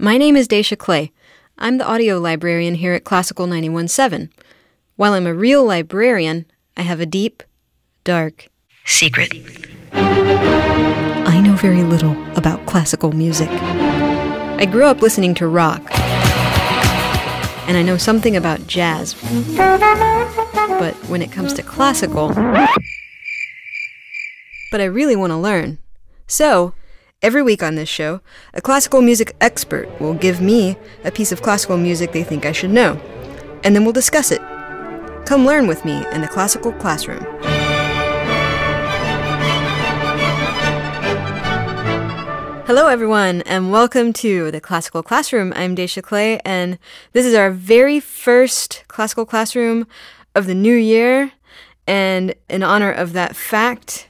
My name is Dacia Clay. I'm the audio librarian here at Classical 91.7. While I'm a real librarian, I have a deep, dark secret. I know very little about classical music. I grew up listening to rock, and I know something about jazz. But when it comes to classical, but I really want to learn. So, every week on this show, a classical music expert will give me a piece of classical music they think I should know, and then we'll discuss it. Come learn with me in the classical classroom. Hello everyone, and welcome to the Classical Classroom. I'm Dacia Clay, and this is our very first Classical Classroom of the new year, and in honor of that fact,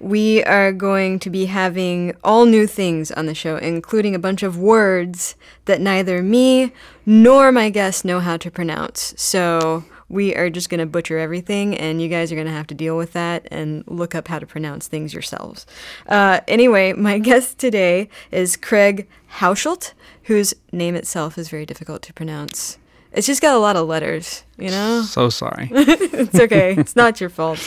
we are going to be having all new things on the show, including a bunch of words that neither me nor my guests know how to pronounce. So we are just going to butcher everything, and you guys are going to have to deal with that and look up how to pronounce things yourselves. Anyway, my guest today is Craig Hauschildt, whose name itself is very difficult to pronounce. It's just got a lot of letters, you know? So sorry. It's okay. It's not your fault.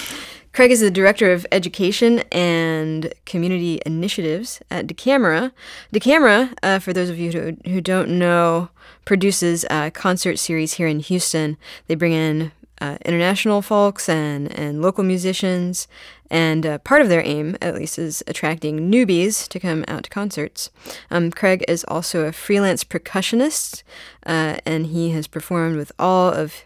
Craig is the Director of Education and Community Initiatives at Da Camera. Da Camera, for those of you who don't know, produces a concert series here in Houston. They bring in international folks and local musicians, and part of their aim, at least, is attracting newbies to come out to concerts. Craig is also a freelance percussionist, and he has performed with all of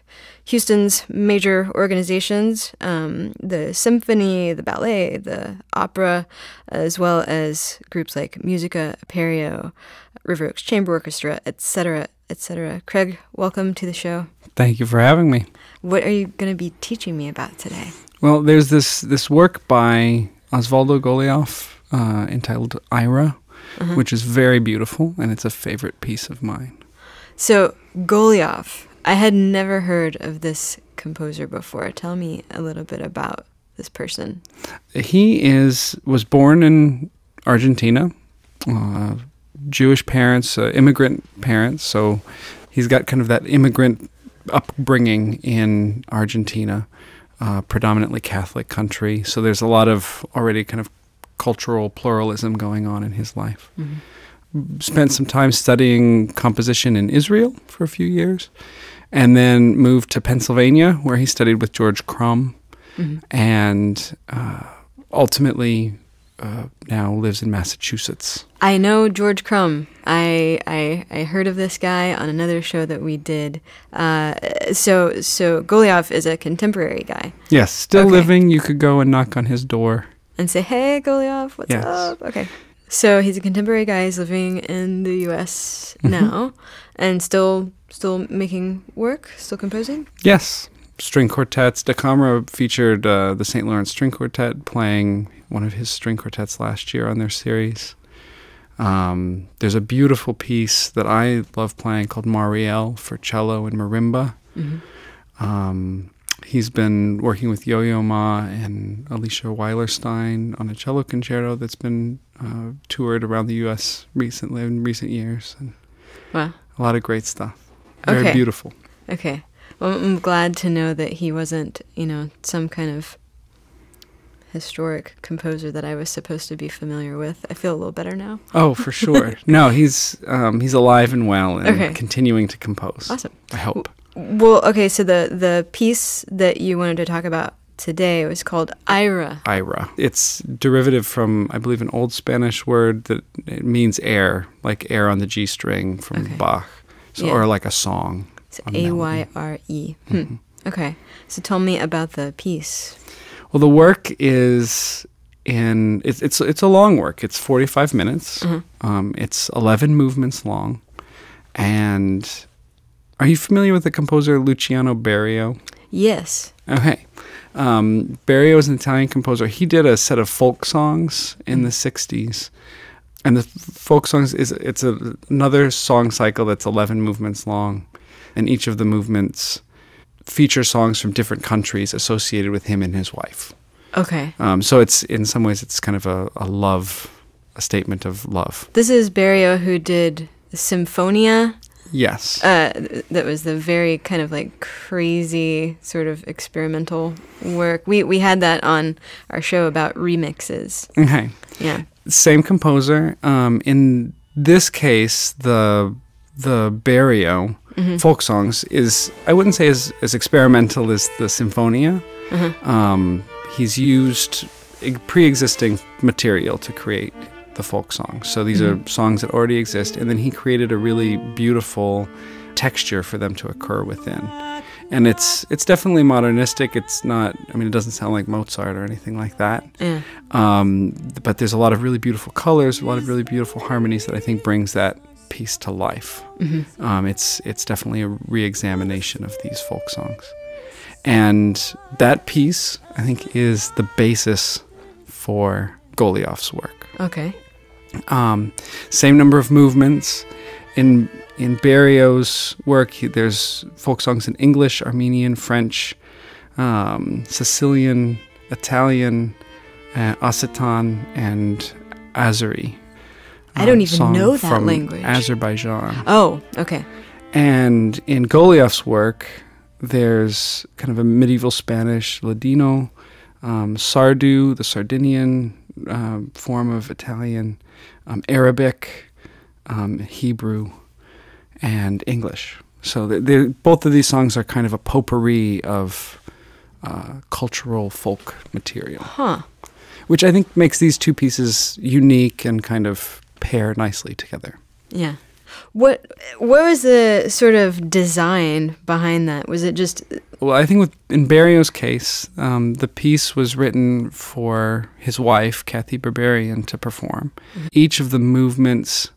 Houston's major organizations, the symphony, the ballet, the opera, as well as groups like Musica Aperio, River Oaks Chamber Orchestra, etc., etc. Craig, welcome to the show. Thank you for having me. What are you going to be teaching me about today? Well, there's this work by Osvaldo Golijov entitled Ayre, which is very beautiful, and it's a favorite piece of mine. So, Golijov. I had never heard of this composer before. Tell me a little bit about this person. He was born in Argentina, Jewish parents, immigrant parents, so he's got kind of that immigrant upbringing in Argentina, predominantly Catholic country, so there's a lot of already kind of cultural pluralism going on in his life. Spent some time studying composition in Israel for a few years, and then moved to Pennsylvania, where he studied with George Crumb, and ultimately now lives in Massachusetts. I know George Crumb. I heard of this guy on another show that we did. So Golijov is a contemporary guy. Yes, still living. You could go and knock on his door. And say, hey, Golijov, what's up? Okay. So he's a contemporary guy. He's living in the U.S. now, and still making work, still composing. Yes, string quartets. Da Camera featured the St. Lawrence String Quartet playing one of his string quartets last year on their series. There's a beautiful piece that I love playing called Mariel for cello and marimba. He's been working with Yo-Yo Ma and Alicia Weilerstein on a cello concerto that's been toured around the U.S. recently, in recent years. And wow. A lot of great stuff. Very beautiful. Okay. Well, I'm glad to know that he wasn't, you know, some kind of historic composer that I was supposed to be familiar with. I feel a little better now. Oh, for sure. No, he's alive and well and continuing to compose. Awesome. I hope. Well, okay, so the piece that you wanted to talk about today was called Ayre. Ayre. It's derivative from, I believe, an old Spanish word that it means air, like air on the G string from Bach, so, or like a song. It's A-Y-R-E. Okay, so tell me about the piece. Well, the work is in, it's a long work. It's 45 minutes. It's 11 movements long. And are you familiar with the composer Luciano Berio? Yes. Okay. Berio is an Italian composer. He did a set of folk songs in the 60s. And the folk songs, it's another song cycle that's 11 movements long. And each of the movements feature songs from different countries associated with him and his wife. Okay. So it's, in some ways, it's kind of a statement of love. This is Berio who did Symphonia. Yes. That was the very kind of like crazy sort of experimental work. We had that on our show about remixes. Okay. Yeah. Same composer. In this case, the Berio folk songs is, I wouldn't say as experimental as the Sinfonia. He's used pre-existing material to create the folk songs. So these are songs that already exist, and then he created a really beautiful texture for them to occur within. And it's definitely modernistic. It's not, I mean, it doesn't sound like Mozart or anything like that. Yeah. But there's a lot of really beautiful colors, a lot of really beautiful harmonies that I think brings that piece to life. It's definitely a re-examination of these folk songs. And that piece, I think, is the basis for Goliov's work. Okay. Same number of movements. In Berio's work, there's folk songs in English, Armenian, French, Sicilian, Italian, Occitan, and Azeri. I don't even know that language. Azerbaijan. Oh, okay. And in Goliov's work, there's kind of a medieval Spanish, Ladino, Sardu, the Sardinian form of Italian, Arabic, Hebrew, and English. So both of these songs are kind of a potpourri of cultural folk material. Huh. Which I think makes these two pieces unique and kind of pair nicely together. Yeah. What was the sort of design behind that? Was it just... Well, I think in Berio's case, the piece was written for his wife, Kathy Berberian, to perform. Each of the movements...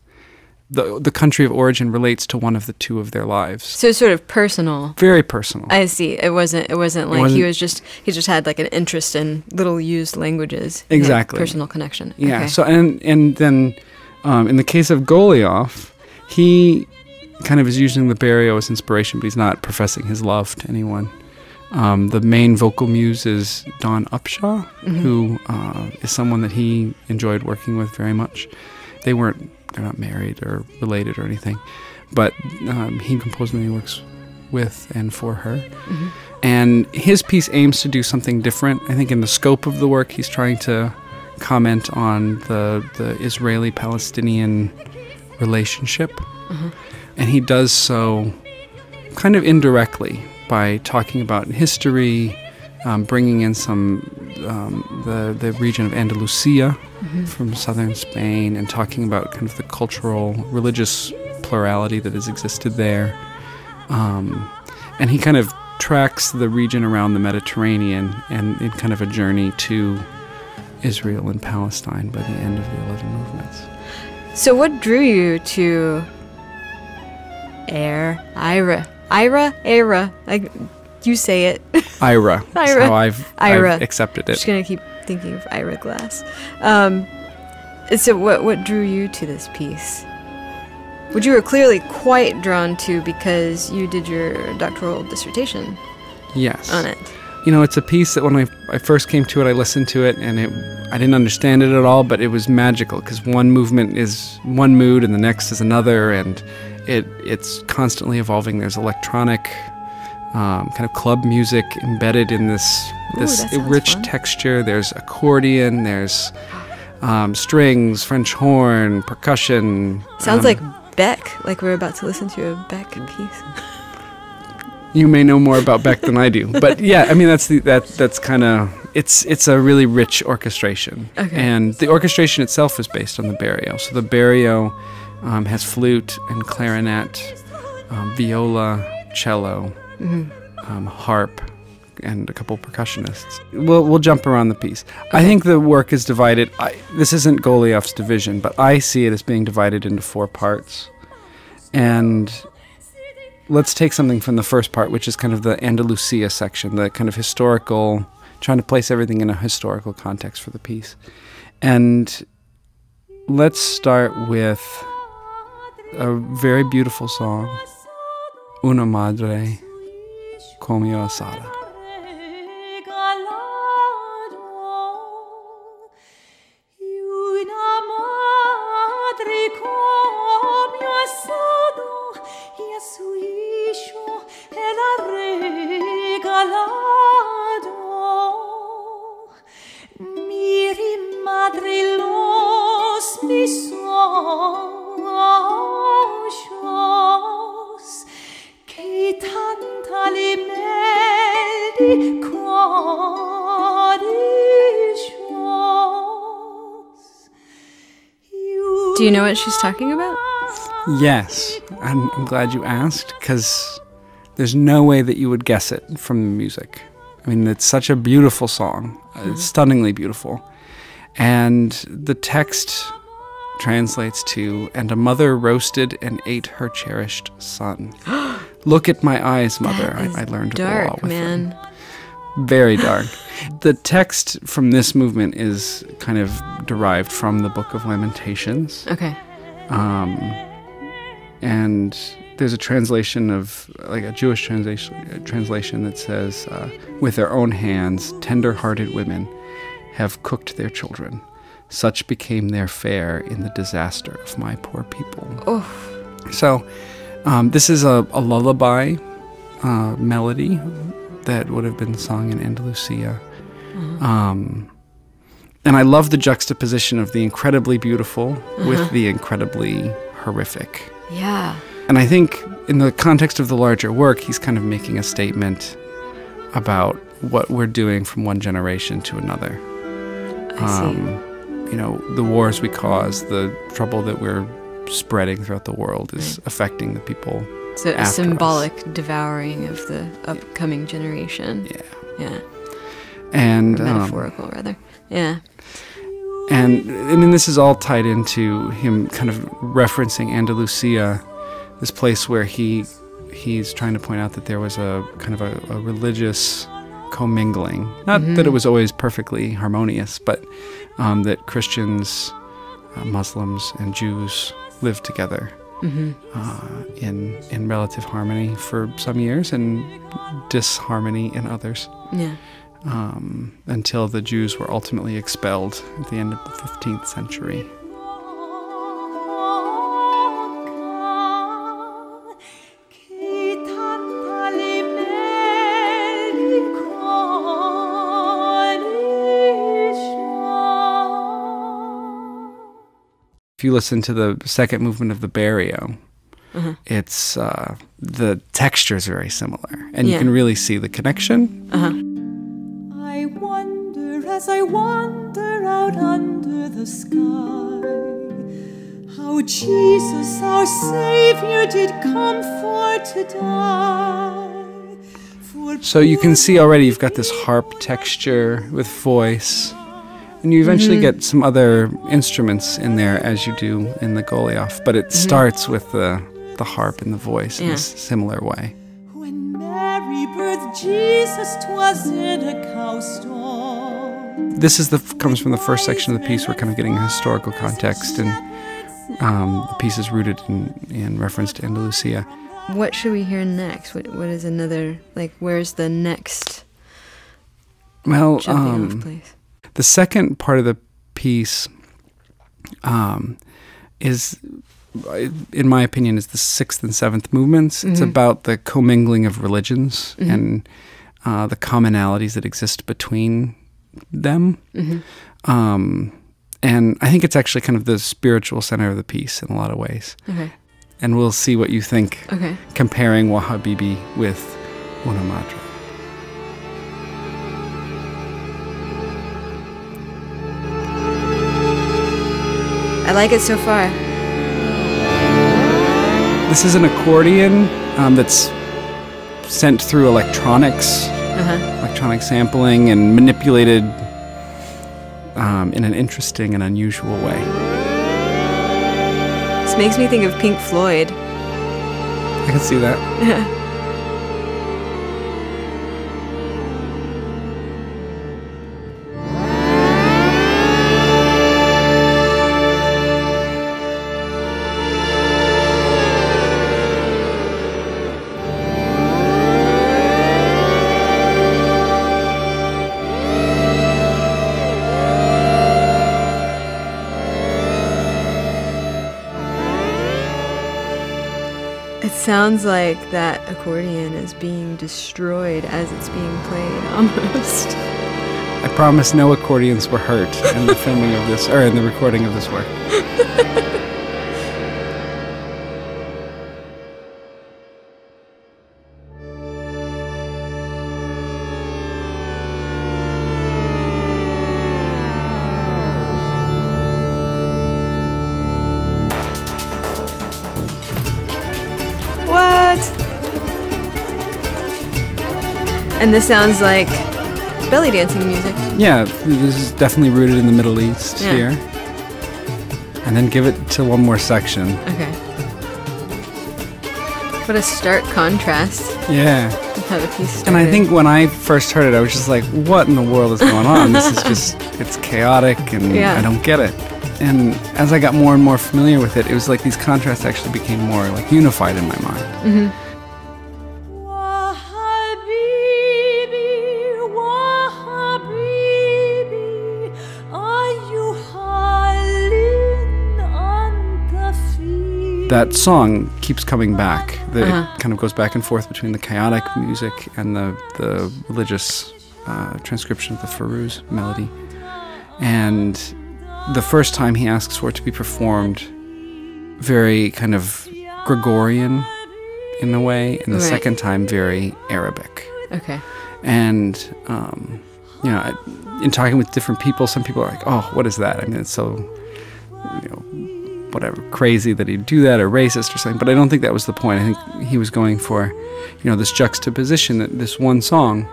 The country of origin relates to one of the two of their lives. So it's sort of personal. Very personal. I see. It wasn't like he was just had like an interest in little used languages. Exactly. Personal connection. Yeah. Okay. So and then in the case of Goliov, he kind of is using the Berio as inspiration, but he's not professing his love to anyone. The main vocal muse is Dawn Upshaw, who is someone that he enjoyed working with very much. They're not married or related or anything, but he composed many works with and for her. And his piece aims to do something different. I think in the scope of the work, he's trying to comment on the Israeli-Palestinian relationship. And he does so kind of indirectly by talking about history, bringing in some the region of Andalusia from southern Spain, and talking about kind of the cultural, religious plurality that has existed there. And he kind of tracks the region around the Mediterranean and in kind of a journey to Israel and Palestine by the end of the 11 movements. So what drew you to Ayre? You say it. Ayre. That's how I've accepted it. I'm just going to keep thinking of Ayre Glass. So what drew you to this piece? Which you were clearly quite drawn to because you did your doctoral dissertation. Yes. On it. You know, it's a piece that when I first came to it, I listened to it, and I didn't understand it at all, but it was magical because one movement is one mood and the next is another, and it's constantly evolving. There's electronic... kind of club music embedded in this rich texture. There's accordion, there's strings, French horn, percussion. Sounds like Beck, like we're about to listen to a Beck piece. You may know more about Beck than I do, but yeah, I mean that's kind of it's a really rich orchestration, and the orchestration itself is based on the Berio. So the Berio has flute and clarinet, viola, cello. Harp, and a couple percussionists. We'll jump around the piece. I think the work is divided. This isn't Goliov's division, but I see it as being divided into 4 parts. And let's take something from the first part, which is kind of the Andalusia section, the kind of historical, trying to place everything in a historical context for the piece. And let's start with a very beautiful song, Una madre comio asada. salado, miri madre los mis ojos, que tanta le meldicoris. Do you know what she's talking about? Yes, I'm glad you asked, because there's no way that you would guess it from the music. I mean, it's such a beautiful song. Mm-hmm. It's stunningly beautiful. And the text translates to, "And a mother roasted and ate her cherished son." Look at my eyes, mother. I learned dark, to go all with man. Them. Very dark. The text from this movement is kind of derived from the Book of Lamentations. Okay. And there's a translation of, like a Jewish translation that says, "With their own hands, tender-hearted women have cooked their children. Such became their fare in the disaster of my poor people." Oh. So this is a lullaby melody that would have been sung in Andalusia. Mm-hmm. And I love the juxtaposition of the incredibly beautiful with the incredibly horrific. Yeah. And I think in the context of the larger work, he's kind of making a statement about what we're doing from one generation to another. I see. You know, the wars we cause, the trouble that we're spreading throughout the world is affecting the people. So a symbolic devouring of the upcoming generation. Yeah. Yeah. And metaphorical, rather. Yeah. And I mean, this is all tied into him kind of referencing Andalusia, this place where he's trying to point out that there was a kind of a religious commingling. Not that it was always perfectly harmonious, but that Christians, Muslims, and Jews lived together in relative harmony for some years and disharmony in others. Yeah. Until the Jews were ultimately expelled at the end of the 15th century. If you listen to the second movement of the Berio, it's the texture is very similar, and you can really see the connection. As I wander out under the sky, how Jesus our Savior did come for to die. For so you can see already you've got this harp texture with voice, and you eventually get some other instruments in there as you do in the Golijov, but it starts with the harp and the voice in a similar way. When Mary birthed Jesus, 'twas in a cow stall. This comes from the first section of the piece. We're kind of getting a historical context, and the piece is rooted in reference to Andalusia. What should we hear next? What is another, like, where's the next jumping off place? The second part of the piece is, in my opinion, is the sixth and seventh movements. It's about the commingling of religions and the commonalities that exist between them. And I think it's actually kind of the spiritual center of the piece in a lot of ways. And we'll see what you think comparing Wahhabibi with Una Madre. I like it so far. This is an accordion that's sent through electronics. Electronic sampling and manipulated in an interesting and unusual way. This makes me think of Pink Floyd. I can see that. It sounds like that accordion is being destroyed as it's being played, almost. I promise no accordions were hurt in the filming of this, or in the recording of this work. And this sounds like belly dancing music. Yeah, this is definitely rooted in the Middle East here. And then give it to one more section. Okay. What a stark contrast. Yeah. To have a piece started. And I think when I first heard it, I was just like, what in the world is going on? This is just, it's chaotic and I don't get it. And as I got more and more familiar with it, it was like these contrasts actually became more like unified in my mind. Mm-hmm. That song keeps coming back. It kind of goes back and forth between the chaotic music and the religious transcription of the Fairuz melody. And the first time he asks for it to be performed, very kind of Gregorian in a way, and the second time, very Arabic. Okay. And, you know, in talking with different people, some people are like, oh, what is that? I mean, it's so, you know, whatever, crazy that he'd do that, or racist or something, but I don't think that was the point. I think he was going for, you know, this juxtaposition that this one song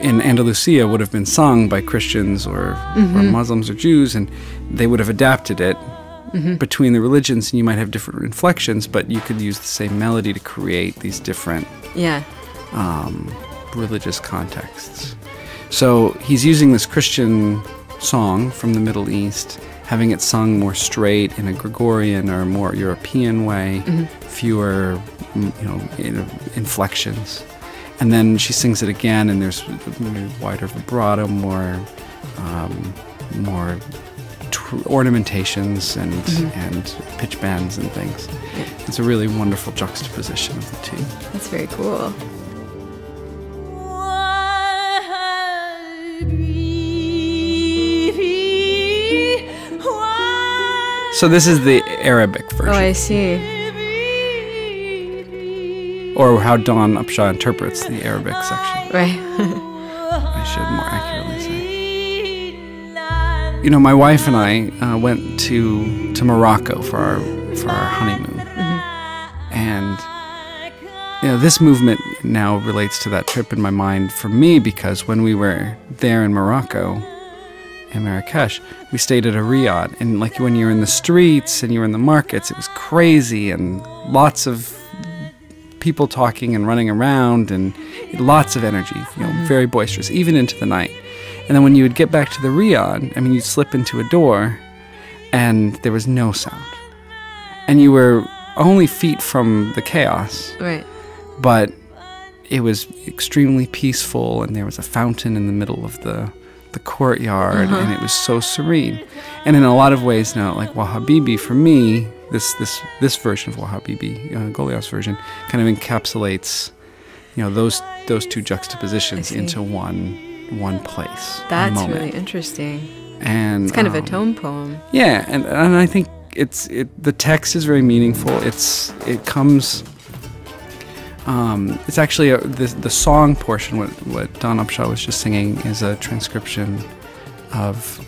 in Andalusia would have been sung by Christians or Muslims or Jews, and they would have adapted it between the religions, and you might have different inflections, but you could use the same melody to create these different religious contexts. So he's using this Christian song from the Middle East, having it sung more straight in a Gregorian or more European way, fewer, you know, inflections. And then she sings it again, and there's maybe wider vibrato, more ornamentations and pitch bends and things. Yeah. It's a really wonderful juxtaposition of the two. That's very cool. So this is the Arabic version. Oh, I see. Or how Dawn Upshaw interprets the Arabic section. Right. I should more accurately say. You know, my wife and I went to Morocco for our honeymoon, and you know, this movement now relates to that trip in my mind for me, because when we were there in Morocco, in Marrakesh, we stayed at a riad, and like when you're in the streets and you're in the markets, it was crazy and lots of people talking and running around and lots of energy, you know, very boisterous, even into the night. And then when you would get back to the riad, I mean, you'd slip into a door and there was no sound. And you were only feet from the chaos. Right. But it was extremely peaceful, and there was a fountain in the middle of the courtyard, and it was so serene. And in a lot of ways now, like Wahhabibi, for me, this version of Wahhabibi, Golijov's version, kind of encapsulates, you know, those two juxtapositions into one place. That's really interesting. And it's kind of a tone poem. Yeah, and I think the text is very meaningful. It comes. It's actually the song portion. What Dawn Upshaw was just singing is a transcription of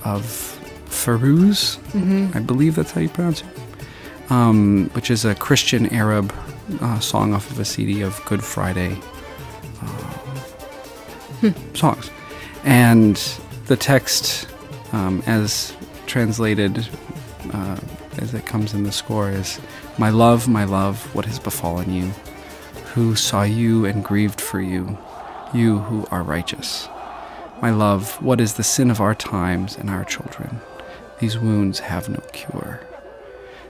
Fairuz, I believe that's how you pronounce it, which is a Christian Arab song off of a CD of Good Friday songs, and the text, as translated as it comes in the score, is my love, what has befallen you? Who saw you and grieved for you, you who are righteous. My love, what is the sin of our times and our children? These wounds have no cure.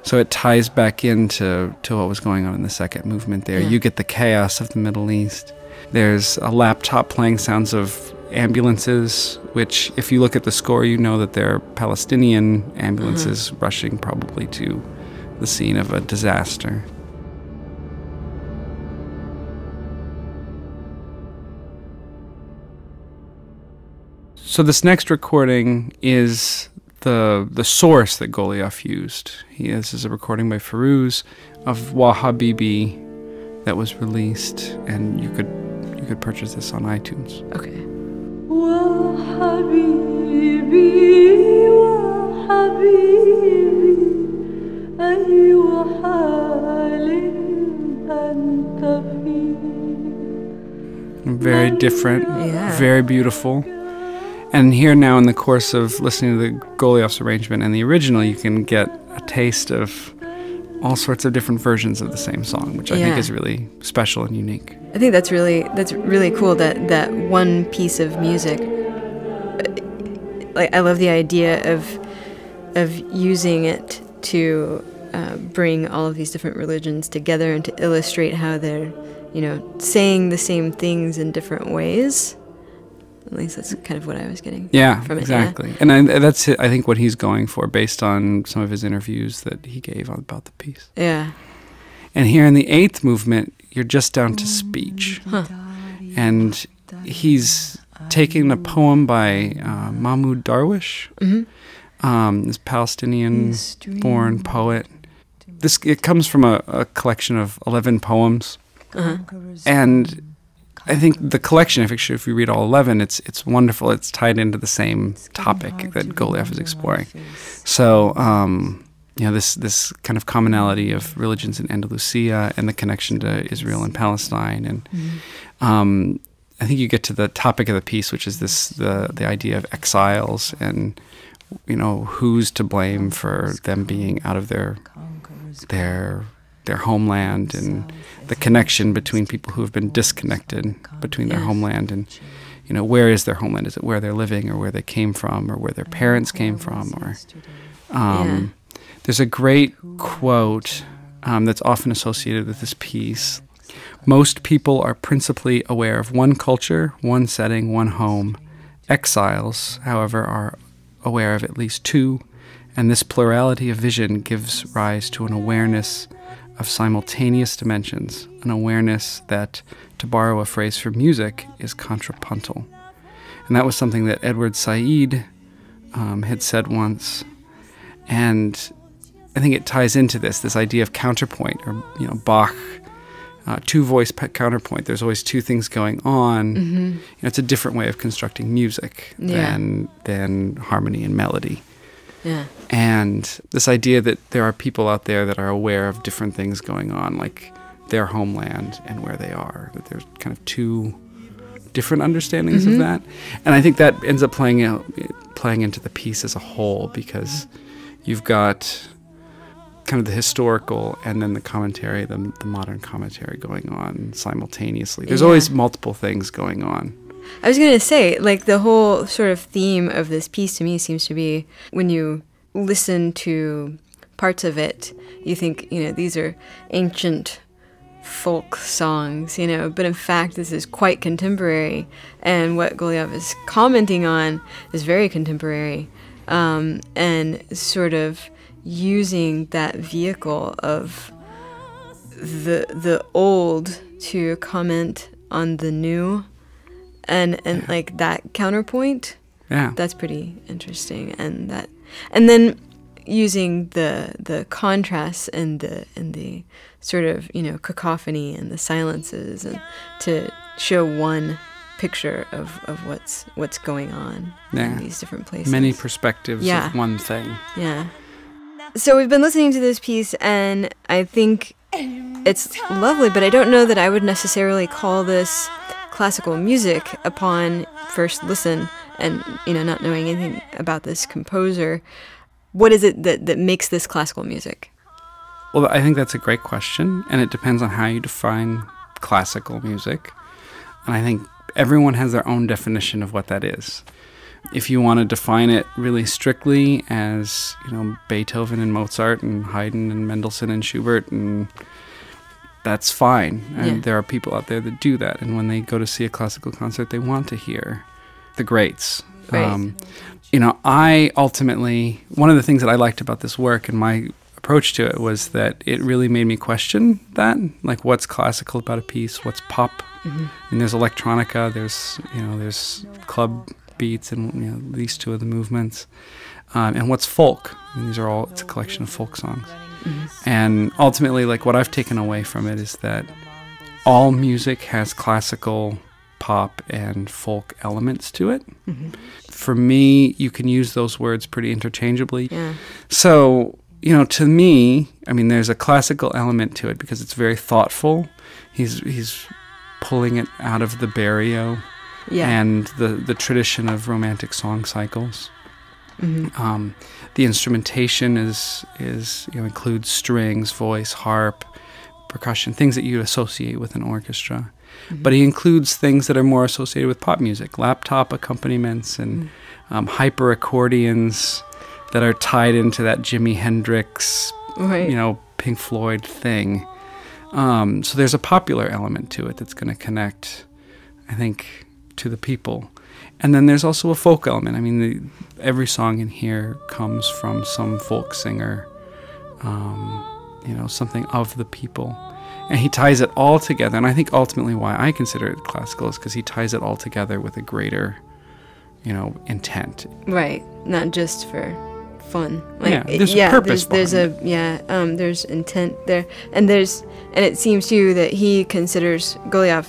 So it ties back into what was going on in the second movement there. Yeah. You get the chaos of the Middle East. There's a laptop playing sounds of ambulances, which if you look at the score, you know that they're Palestinian ambulances rushing probably to the scene of a disaster. So this next recording is the source that Golijov used. This is a recording by Fairuz of Wahhabibi that was released, and you could purchase this on iTunes. Okay. Wahhabibi, Wahhabibi, aywa halin anta fi. Very different, yeah. Very beautiful. And here now, in the course of listening to the Golijov's arrangement and the original, you can get a taste of all sorts of different versions of the same song, which I think is really special and unique. I think that's really cool, that one piece of music. Like, I love the idea of using it to bring all of these different religions together and to illustrate how they're, you know, saying the same things in different ways. At least that's kind of what I was getting from it. Exactly. Yeah, exactly. And that's, I think, what he's going for based on some of his interviews that he gave about the piece. Yeah. And here in the eighth movement, you're just down to speech. Huh. And he's taking a poem by Mahmoud Darwish, this Palestinian-born poet. It comes from a collection of 11 poems. And I think the collection, if you read all 11, it's wonderful. It's tied into the same topic that Golijov is exploring. So, you know, this kind of commonality of religions in Andalusia and the connection to Israel and Palestine, and I think you get to the topic of the piece, which is the idea of exiles and, you know, who's to blame for them being out of their homeland, and the connection between people who have been disconnected between their homeland and, you know, where is their homeland? Is it where they're living, or where they came from, or where their parents came from? Or there's a great quote that's often associated with this piece. Most people are principally aware of one culture, one setting, one home. Exiles, however, are aware of at least two, and this plurality of vision gives rise to an awareness of simultaneous dimensions, an awareness that, to borrow a phrase from music, is contrapuntal. And that was something that Edward Said had said once, and I think it ties into this idea of counterpoint, or, you know, Bach, two-voice counterpoint. There's always two things going on. You know, it's a different way of constructing music than harmony and melody. Yeah. And this idea that there are people out there that are aware of different things going on, like their homeland and where they are, that there's kind of two different understandings of that. And I think that ends up playing into the piece as a whole, because you've got kind of the historical and then the commentary, the modern commentary going on simultaneously. There's always multiple things going on. I was going to say, like, the whole sort of theme of this piece to me seems to be, when you listen to parts of it, you think, you know, these are ancient folk songs, you know, but in fact this is quite contemporary, and what Golijov is commenting on is very contemporary, and sort of using that vehicle of the old to comment on the new. And like that counterpoint, that's pretty interesting. And then using the contrasts and the sort of, you know, cacophony and the silences, and to show one picture of what's going on in these different places. Many perspectives of one thing. Yeah. So we've been listening to this piece, and I think it's lovely, but I don't know that I would necessarily call this classical music upon first listen, and, you know, not knowing anything about this composer. What is it that makes this classical music? Well, I think that's a great question, and it depends on how you define classical music. And I think everyone has their own definition of what that is. If you want to define it really strictly as, you know, Beethoven and Mozart and Haydn and Mendelssohn and Schubert, and that's fine, and there are people out there that do that, and when they go to see a classical concert, they want to hear the greats. Right. You know, one of the things that I liked about this work and my approach to it was that it really made me question that, like, what's classical about a piece, what's pop, and there's electronica, there's, you know, there's club beats and these two of the movements. And what's folk? These are all, it's a collection of folk songs. Mm-hmm. And ultimately, like, what I've taken away from it is that all music has classical, pop, and folk elements to it. Mm-hmm. For me, you can use those words pretty interchangeably. Yeah. So, you know, to me, I mean, there's a classical element to it because it's very thoughtful. He's pulling it out of the Berio and the tradition of romantic song cycles. Mm-hmm. The instrumentation is includes strings, voice, harp, percussion, things that you associate with an orchestra. Mm-hmm. But he includes things that are more associated with pop music, laptop accompaniments and hyper accordions that are tied into that Jimi Hendrix, Pink Floyd thing. So there's a popular element to it that's going to connect, I think, to the people. And then there's also a folk element. I mean, every song in here comes from some folk singer, something of the people. And he ties it all together. And I think ultimately why I consider it classical is because he ties it all together with a greater, intent. Right. Not just for fun. There's intent there. And it seems to you that he Golijov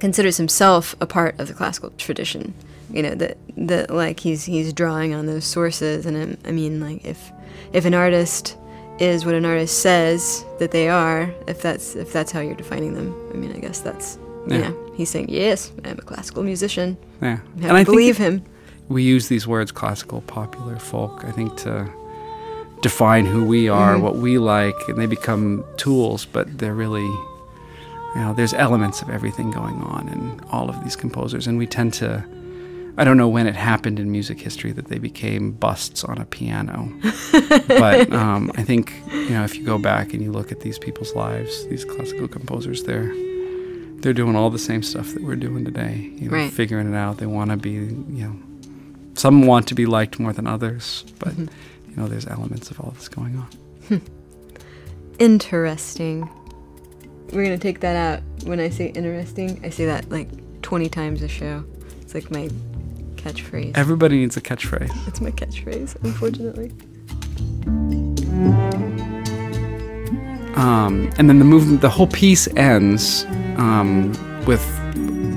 considers himself a part of the classical tradition. He's drawing on those sources, and I mean, like, if an artist is what an artist says that they are, if that's how you're defining them, I mean, I guess that's he's saying, yes, I'm a classical musician. Yeah. And I believe him. We use these words, classical, popular, folk, I think, to define who we are, what we like, and they become tools, but they're really, there's elements of everything going on in all of these composers, and we tend to, I don't know when it happened in music history that they became busts on a piano, but I think, if you go back and you look at these people's lives, these classical composers, they're doing all the same stuff that we're doing today, figuring it out. They want to be, some want to be liked more than others, but, there's elements of all this going on. Interesting. We're going to take that out. When I say interesting, I say that like 20 times a show. It's like my catchphrase. Everybody needs a catchphrase. It's my catchphrase, unfortunately. And then the whole piece ends with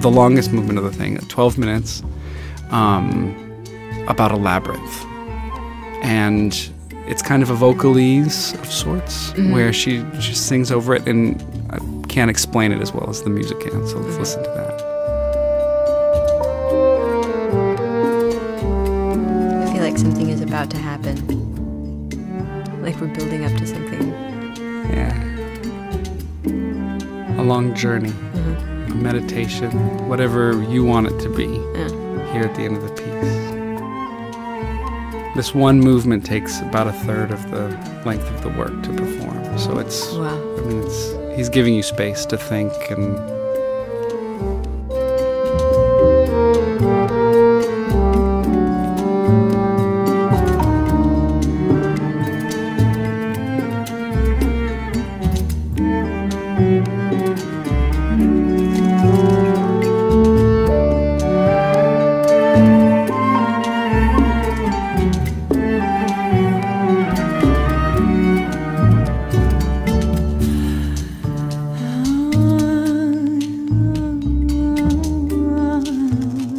the longest movement of the thing, 12 minutes, about a labyrinth. And it's kind of a vocalese of sorts, where she sings over it, and I can't explain it as well as the music can, so let's listen to that. I feel like something is about to happen. Like we're building up to something. Yeah. A long journey, a meditation, whatever you want it to be, here at the end of the piece. This one movement takes about a third of the length of the work to perform. So it's, I mean, he's giving you space to think and...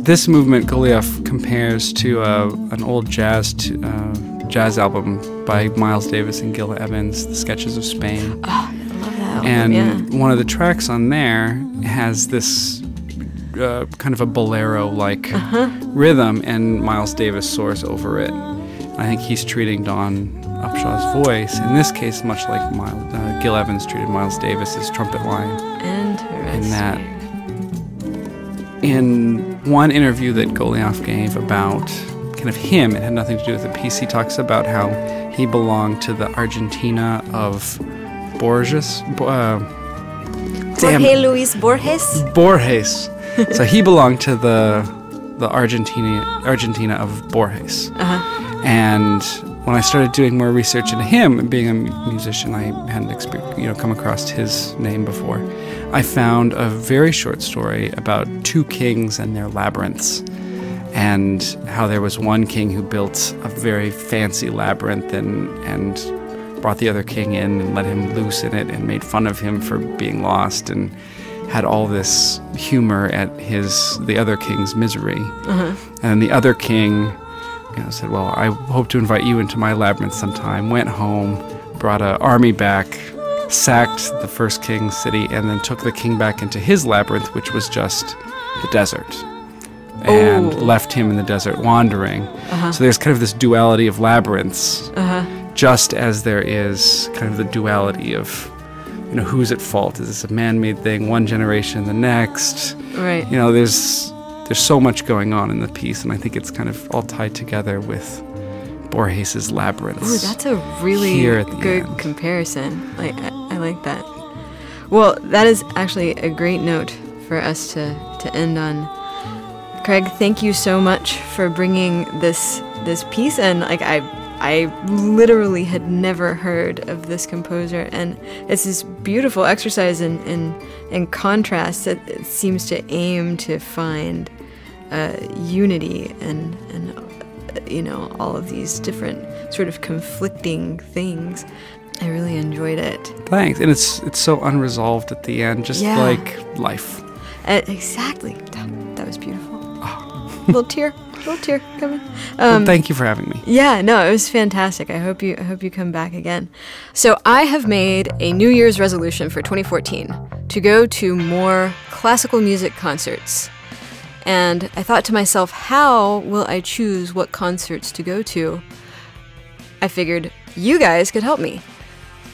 This movement Golijov compares to an old jazz album by Miles Davis and Gil Evans, The Sketches of Spain. Oh, I love that album. And one of the tracks on there has this kind of a bolero-like rhythm, and Miles Davis soars over it. I think he's treating Dawn Upshaw's voice, in this case, much like Gil Evans treated Miles Davis's trumpet line. Interesting. In one interview that Golijov gave about kind of him, it had nothing to do with the piece, he talks about how he belonged to the Argentina of Borges. Jorge Luis Borges? Borges. So he belonged to the Argentina of Borges. And when I started doing more research into him, being a musician, I hadn't come across his name before. I found a very short story about two kings and their labyrinths. and how there was one king who built a very fancy labyrinth and brought the other king in and let him loose in it and made fun of him for being lost and had all this humor at the other king's misery. And the other king said, well, I hope to invite you into my labyrinth sometime, went home, brought an army back, sacked the first king's city, and then took the king back into his labyrinth, which was just the desert, and left him in the desert wandering. So there's kind of this duality of labyrinths, just as there is kind of the duality of, who's at fault? Is this a man-made thing, one generation, the next? Right. There's so much going on in the piece, and I think it's kind of all tied together with Borges's labyrinths. Ooh, that's a really good comparison. I like that. Well, that is actually a great note for us to end on. Craig, thank you so much for bringing this piece, and I literally had never heard of this composer, and it's this beautiful exercise in contrast that it seems to aim to find unity and all of these different sort of conflicting things. I really enjoyed it. Thanks, and it's so unresolved at the end, just like life. Exactly, that was beautiful. Oh. Little tear coming. Well, thank you for having me. Yeah, no, it was fantastic. I hope you come back again. So I have made a New Year's resolution for 2014 to go to more classical music concerts. And I thought to myself, how will I choose what concerts to go to? I figured you guys could help me.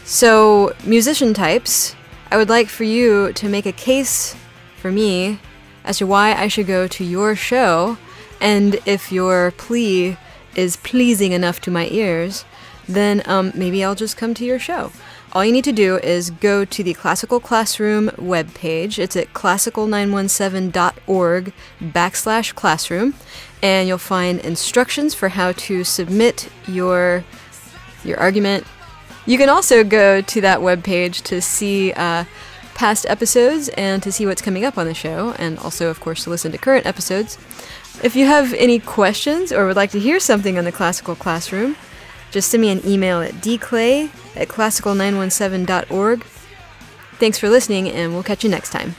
So, musician types, I would like for you to make a case for me as to why I should go to your show, and if your plea is pleasing enough to my ears, then maybe I'll just come to your show. All you need to do is go to the Classical Classroom webpage. It's at classical917.org/classroom, and you'll find instructions for how to submit your argument. You can also go to that webpage to see past episodes and to see what's coming up on the show, and also, of course, to listen to current episodes. If you have any questions or would like to hear something on the Classical Classroom, just send me an email at dclay@classical917.org. Thanks for listening, and we'll catch you next time.